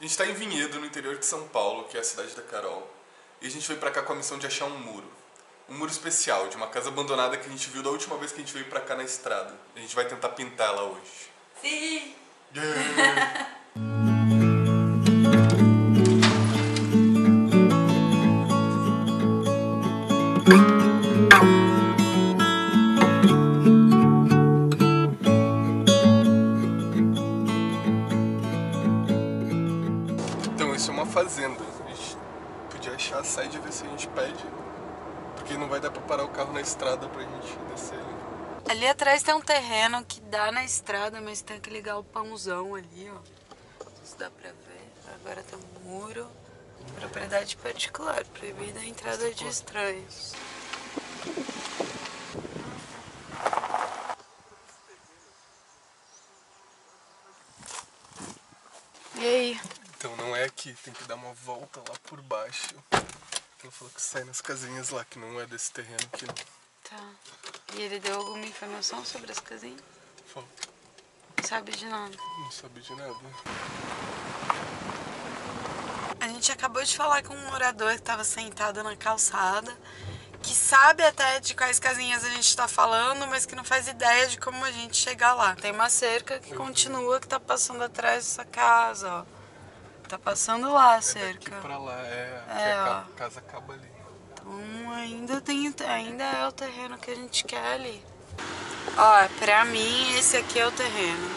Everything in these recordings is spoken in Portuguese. A gente está em Vinhedo, no interior de São Paulo, que é a cidade da Carol, e a gente veio pra cá com a missão de achar um muro. Um muro especial, de uma casa abandonada que a gente viu da última vez que a gente veio pra cá na estrada. A gente vai tentar pintar ela hoje. Sim! Yeah. Então, isso é uma fazenda. A gente podia achar a side e ver se a gente pede. Porque não vai dar pra parar o carro na estrada pra gente descer. Ali atrás tem um terreno que dá na estrada, mas tem que ligar o pãozão ali, ó. Não sei se dá pra ver. Agora tem um muro. Propriedade particular, proibida a entrada de estranhos. E aí? Então não é aqui, tem que dar uma volta lá por baixo. Ela falou que sai nas casinhas lá, que não é desse terreno aqui não. Tá. E ele deu alguma informação sobre as casinhas? Falou. Não sabe de nada. Não sabe de nada. A gente acabou de falar com um morador que estava sentado na calçada, que sabe até de quais casinhas a gente está falando, mas que não faz ideia de como a gente chegar lá. Tem uma cerca que continua, que tá passando atrás dessa casa, ó. Tá passando lá a cerca. Daqui pra lá, a casa acaba ali. Então ainda é o terreno que a gente quer ali. Ó, pra mim esse aqui é o terreno.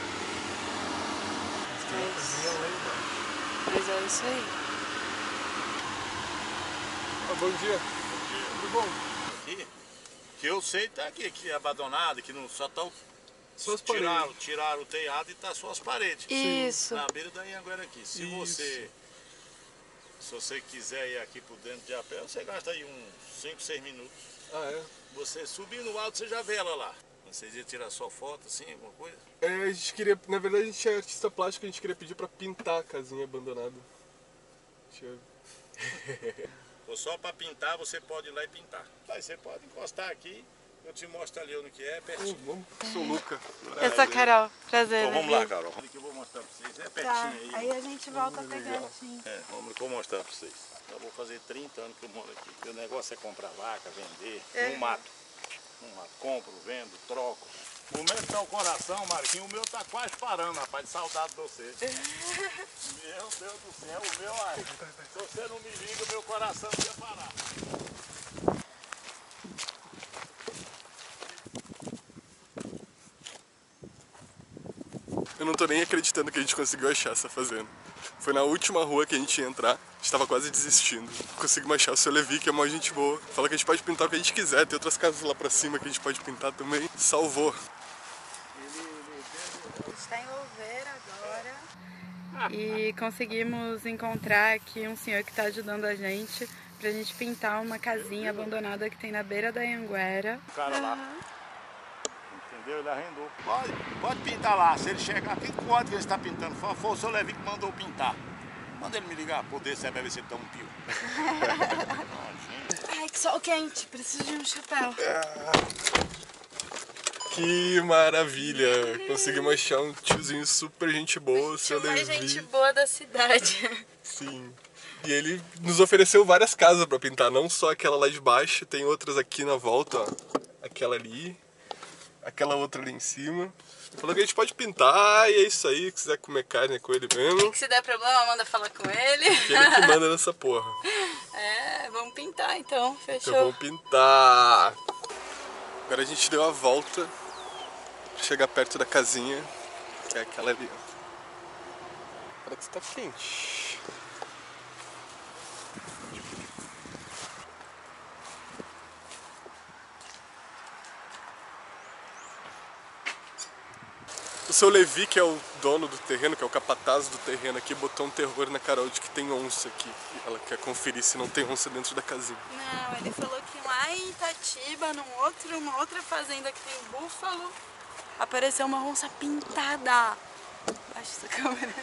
Mas é isso aí. Ah, bom dia. Tudo bom? Aqui, que eu sei tá aqui, que é abandonado, que não, só tá o... Tiraram o telhado e tá só as paredes. Isso. Na beira da Anhanguera aqui. Se você quiser ir aqui por dentro de a pé, você gasta aí uns 5, 6 minutos. Ah, é? Você subir no alto, você já vê ela lá. Vocês iam tirar só foto, assim, alguma coisa? É, a gente queria... Na verdade, a gente é artista plástico, a gente queria pedir pra pintar a casinha abandonada. Deixa eu ver. Só pra pintar, você pode ir lá e pintar. Aí você pode encostar aqui. Eu te mostro ali onde que é, pertinho. Sou Luca. Eu sou a Carol. Prazer. Então, vamos lá, Carol. Que eu vou mostrar pra vocês. É pertinho, tá aí. Aí a gente volta até pertinho. É, vou mostrar pra vocês. Eu vou fazer 30 anos que eu moro aqui. O negócio é comprar vaca, vender. É. No mato. Compro, vendo, troco. O meu tá o coração, Marquinhos. O meu tá quase parando, rapaz. Saudade de você. Meu Deus do céu. O meu aí. Se você não me liga, o meu coração ia parar. Eu não tô nem acreditando que a gente conseguiu achar essa fazenda. Foi na última rua que a gente ia entrar, a gente tava quase desistindo. Conseguimos achar o seu Levi, que é uma gente boa. Fala que a gente pode pintar o que a gente quiser, tem outras casas lá pra cima que a gente pode pintar também. Salvou. A gente tá em Louveira agora. E conseguimos encontrar aqui um senhor que tá ajudando a gente pra gente pintar uma casinha abandonada que tem na beira da Anhanguera. O cara lá. Ele arrendou. Pode pintar lá, se ele chegar, tem quanto que ele está pintando? Foi o seu Levi que mandou pintar. Manda ele me ligar, poder, você vai ver se ele tá um pio. Ai, que sol quente, preciso de um chapéu. Que maravilha, conseguimos achar um tiozinho super gente boa, seu Levi. Mais gente boa da cidade. Sim. E ele nos ofereceu várias casas para pintar, não só aquela lá de baixo, tem outras aqui na volta, ó. Aquela ali. Aquela outra ali em cima. Falou que a gente pode pintar e é isso aí. Se quiser comer carne é com ele mesmo. Se der problema, manda falar com ele. Porque ele que manda nessa porra. É, vamos pintar então, fechou. Então vamos pintar. Agora a gente deu a volta pra chegar perto da casinha, que é aquela ali, ó. Parece que tá quente. O seu Levi, que é o dono do terreno, que é o capataz do terreno aqui, botou um terror na Carol de que tem onça aqui. Ela quer conferir se não tem onça dentro da casinha. Não, ele falou que lá em Itatiba, numa outra fazenda que tem búfalo, apareceu uma onça pintada. Baixa essa câmera.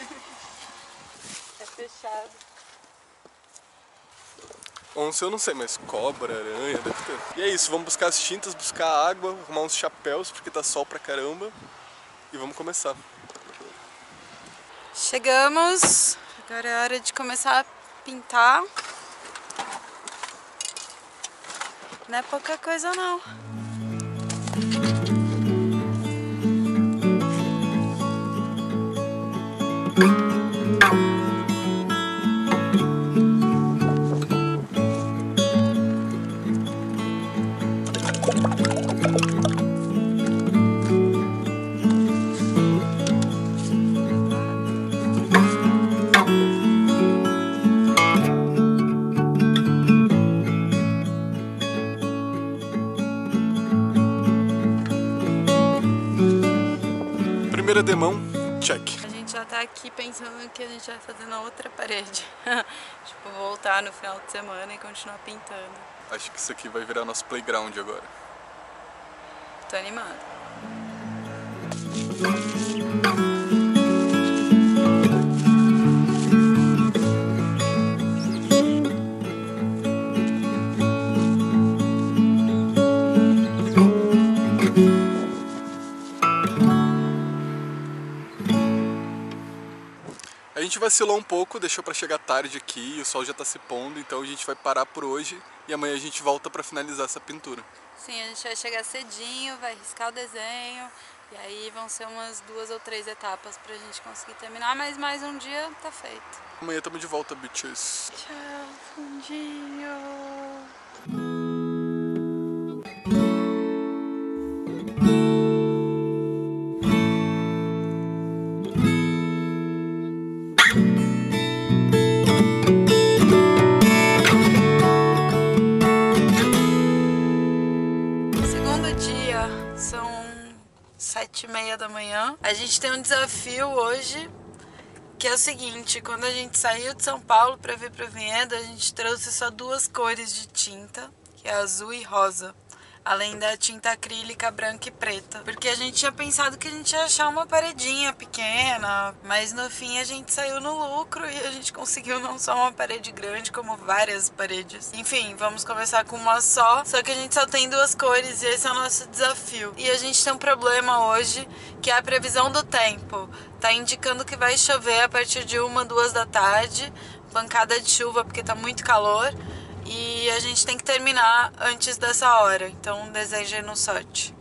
É fechado. Onça eu não sei, mas cobra, aranha, deve ter. E é isso, vamos buscar as tintas, buscar água, arrumar uns chapéus, porque tá sol pra caramba. E vamos começar. Chegamos, Agora é hora de começar a pintar. Não é pouca coisa não. Primeira demão, check. A gente já tá aqui pensando no que a gente vai fazer na outra parede. Tipo, voltar no final de semana e continuar pintando. Acho que isso aqui vai virar nosso playground agora. Tô animada. A gente vacilou um pouco, deixou pra chegar tarde aqui e o sol já tá se pondo, então a gente vai parar por hoje e amanhã a gente volta pra finalizar essa pintura. Sim, a gente vai chegar cedinho, vai riscar o desenho e aí vão ser umas 2 ou 3 etapas pra gente conseguir terminar, mas mais um dia tá feito. Amanhã tamo de volta, bitches. Tchau, fundinho. Da manhã. A gente tem um desafio hoje, que é o seguinte: quando a gente saiu de São Paulo para vir para Vinhedo, a gente trouxe só 2 cores de tinta, que é azul e rosa, além da tinta acrílica branca e preta, porque a gente tinha pensado que a gente ia achar uma paredinha pequena, mas no fim a gente saiu no lucro e a gente conseguiu não só uma parede grande, como várias paredes. Enfim, vamos começar com uma só que a gente só tem 2 cores e esse é o nosso desafio. E a gente tem um problema hoje, que é a previsão do tempo. Tá indicando que vai chover a partir de 1, 2 da tarde, pancada de chuva porque tá muito calor. E a gente tem que terminar antes dessa hora, então desejem-nos sorte.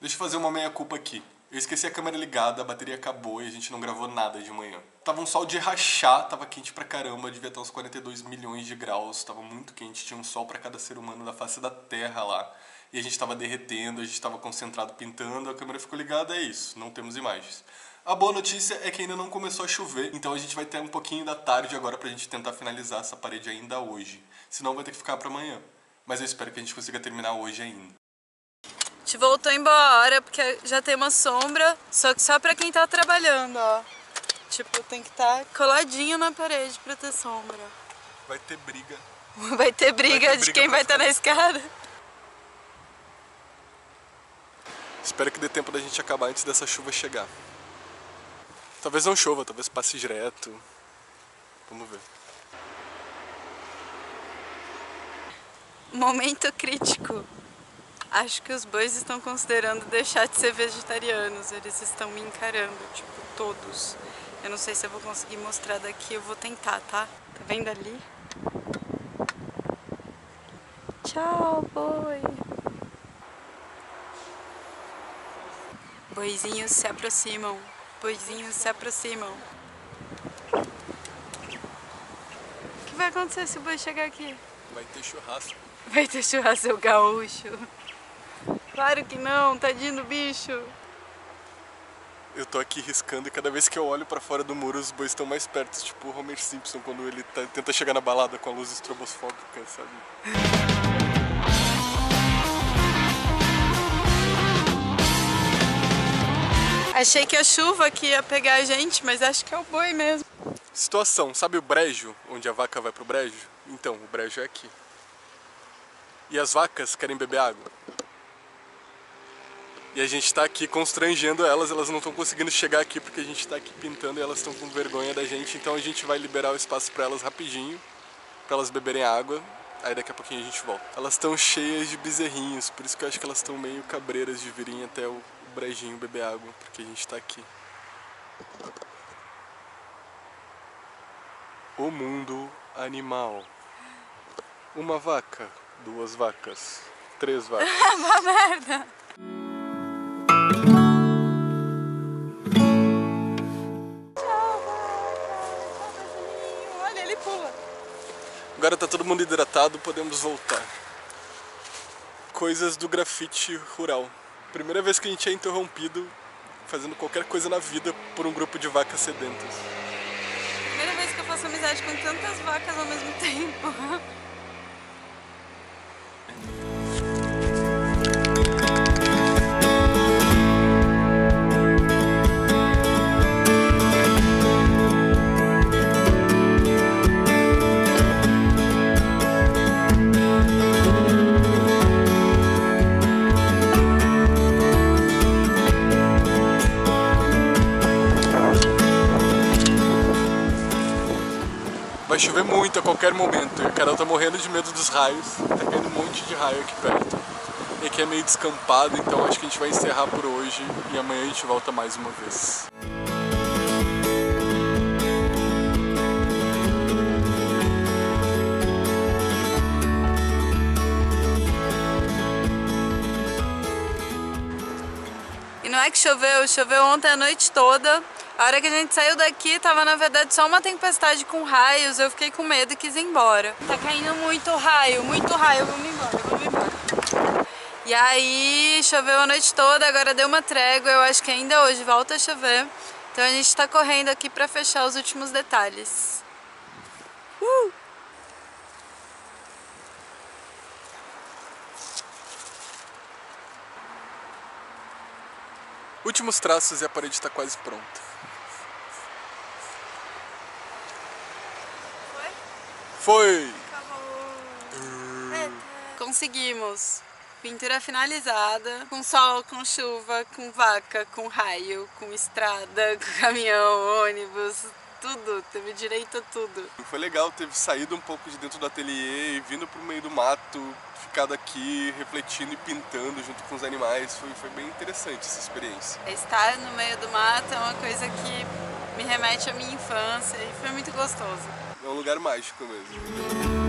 Deixa eu fazer uma meia-culpa aqui. Eu esqueci a câmera ligada, a bateria acabou e a gente não gravou nada de manhã. Tava um sol de rachar, tava quente pra caramba, devia estar uns 42 milhões de graus, tava muito quente, tinha um sol pra cada ser humano da face da terra lá. E a gente tava derretendo, a gente tava concentrado pintando, a câmera ficou ligada, é isso, não temos imagens. A boa notícia é que ainda não começou a chover, então a gente vai ter um pouquinho da tarde agora pra gente tentar finalizar essa parede ainda hoje. Senão vai ter que ficar pra amanhã. Mas eu espero que a gente consiga terminar hoje ainda. A gente voltou embora porque já tem uma sombra, só que só pra quem tá trabalhando, ó. Tipo, tem que estar coladinho na parede pra ter sombra. Vai ter briga. Vai ter briga de quem vai estar na escada. Espero que dê tempo da gente acabar antes dessa chuva chegar. Talvez não chova, talvez passe direto. Vamos ver. Momento crítico. Acho que os bois estão considerando deixar de ser vegetarianos. Eles estão me encarando, tipo, todos. Eu não sei se eu vou conseguir mostrar daqui, eu vou tentar, tá? Tá vendo ali? Tchau, boi! Boizinhos se aproximam. Boizinhos se aproximam. O que vai acontecer se o boi chegar aqui? Vai ter churrasco. Vai ter churrasco, seu gaúcho. Claro que não, tadinho do bicho. Eu tô aqui riscando e cada vez que eu olho pra fora do muro os bois estão mais perto. Tipo o Homer Simpson quando ele tenta chegar na balada com a luz estrobosfóbica, sabe? Achei que a chuva que ia pegar a gente, mas acho que é o boi mesmo. Situação, sabe o brejo, onde a vaca vai pro brejo? Então, o brejo é aqui. E as vacas querem beber água. E a gente tá aqui constrangendo elas, elas não estão conseguindo chegar aqui porque a gente tá aqui pintando e elas estão com vergonha da gente, então a gente vai liberar o espaço pra elas rapidinho, pra elas beberem água. Aí daqui a pouquinho a gente volta. Elas estão cheias de bezerrinhos, por isso que eu acho que elas estão meio cabreiras de virem até o brejinho beber água, porque a gente tá aqui. O mundo animal. Uma vaca, duas vacas, três vacas. Uma merda! Olha, ele pula. Agora tá todo mundo hidratado, podemos voltar. Coisas do grafite rural. Primeira vez que a gente é interrompido fazendo qualquer coisa na vida por um grupo de vacas sedentas. Faço amizade com tantas vacas ao mesmo tempo. Vai chover muito a qualquer momento, e a Carol tá morrendo de medo dos raios, tá caindo um monte de raio aqui perto. E aqui é meio descampado, então acho que a gente vai encerrar por hoje e amanhã a gente volta mais uma vez. E não é que choveu, choveu ontem a noite toda. A hora que a gente saiu daqui, tava na verdade só uma tempestade com raios, eu fiquei com medo e quis ir embora. Tá caindo muito raio, vamos embora. E aí choveu a noite toda, agora deu uma trégua, eu acho que ainda hoje volta a chover. Então a gente tá correndo aqui pra fechar os últimos detalhes. Últimos traços e a parede tá quase pronta. Foi! Acabou! Conseguimos! Pintura finalizada, com sol, com chuva, com vaca, com raio, com estrada, com caminhão, ônibus, tudo, teve direito a tudo. Foi legal ter saído um pouco de dentro do ateliê e vindo pro meio do mato, ficado aqui, refletindo e pintando junto com os animais, foi bem interessante essa experiência. Estar no meio do mato é uma coisa que me remete à minha infância e foi muito gostoso. É um lugar mágico mesmo.